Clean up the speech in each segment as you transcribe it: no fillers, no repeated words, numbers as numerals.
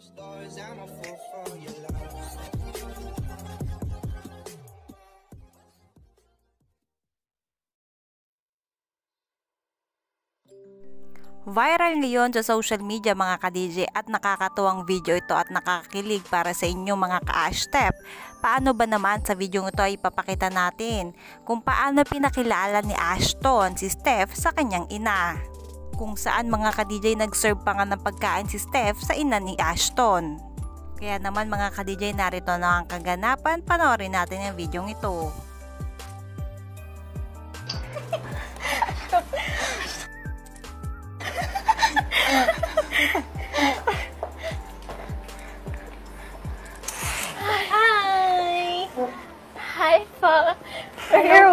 Viral ngayon sa social media mga ka-DJ at nakakatuwang video ito at nakakakilig para sa inyo mga ka-Stef. Paano ba naman sa video ito ay papakita natin kung paano pinakilala ni Ashton si Stef sa kanyang ina. Kung saan mga ka-DJ nag-serve pa nga ng pagkain si Stef sa ina ni Ashton. Kaya naman mga ka-DJ narito na ang kaganapan, panoorin natin ang video ito.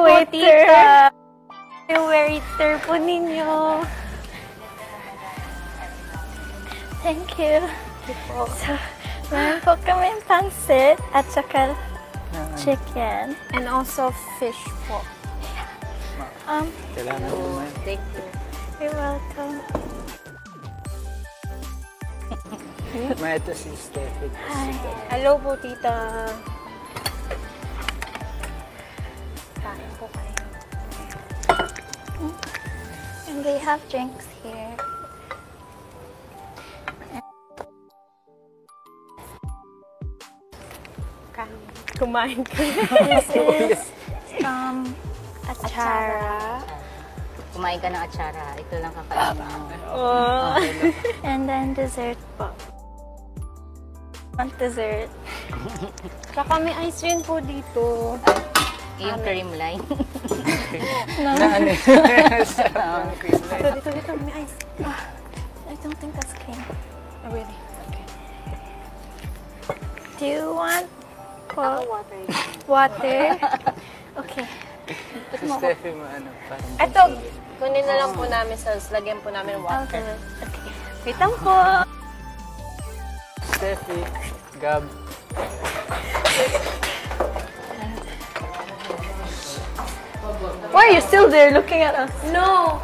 Botita. Waiter po ninyo. Thank you. So, meron po kami pansit at saka chicken. And also fish po. Thank you. You're welcome. May ito si Stef. Hello Botita. And they have drinks here. Kumain. This is achara. Kumain ka ng achara. Ito lang kakain mo. Oh. And then dessert po. Want dessert? Saka may ice cream po dito. Yung cream line. Dito, may ice. I don't think that's cream. Oh, really? Okay. Do you want water? Water? Okay. Steffi, ano? Ito, kunin na lang po namin sa lagyan po namin water. Okay. Pitang po! Steffi, Gab. Why are you still there looking at us? No.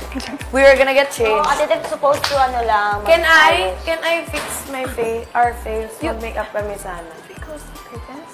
We were gonna get changed. Oh, Ate, supposed to ano lang. Can I fix my face, our face? You make up kami sana. Because okay, guys.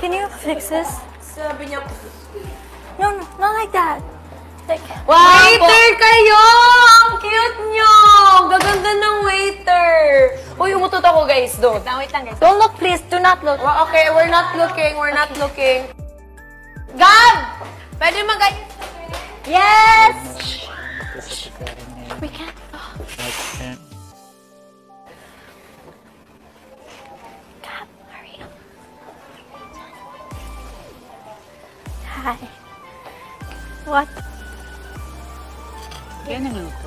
can you fix this? No, not like that. Like, waiter kayo! Ang cute nyo! Gaganda ng waiter! Uy, umutot ako guys, don't. Wait lang guys. Don't look please, do not look. Okay, we're not looking, we're not looking. Gab! Pwede mag- Yes! We can't. Hi. What? Yan ang luto.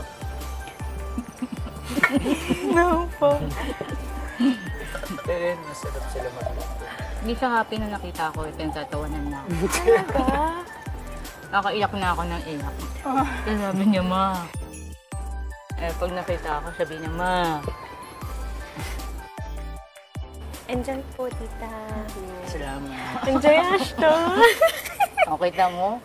No po. Pero masarap sila magluto. Hindi siya happy na nakita ko. Ito yung tatawanan na. Ano ba? Nakaiyak na ako ng iyak. Sabi niya, Ma. Eh, pag nakita ako, sabi niya, Ma. Enjoy po, Tita. Salamat. Enjoy, Ashton. Okay, tamo.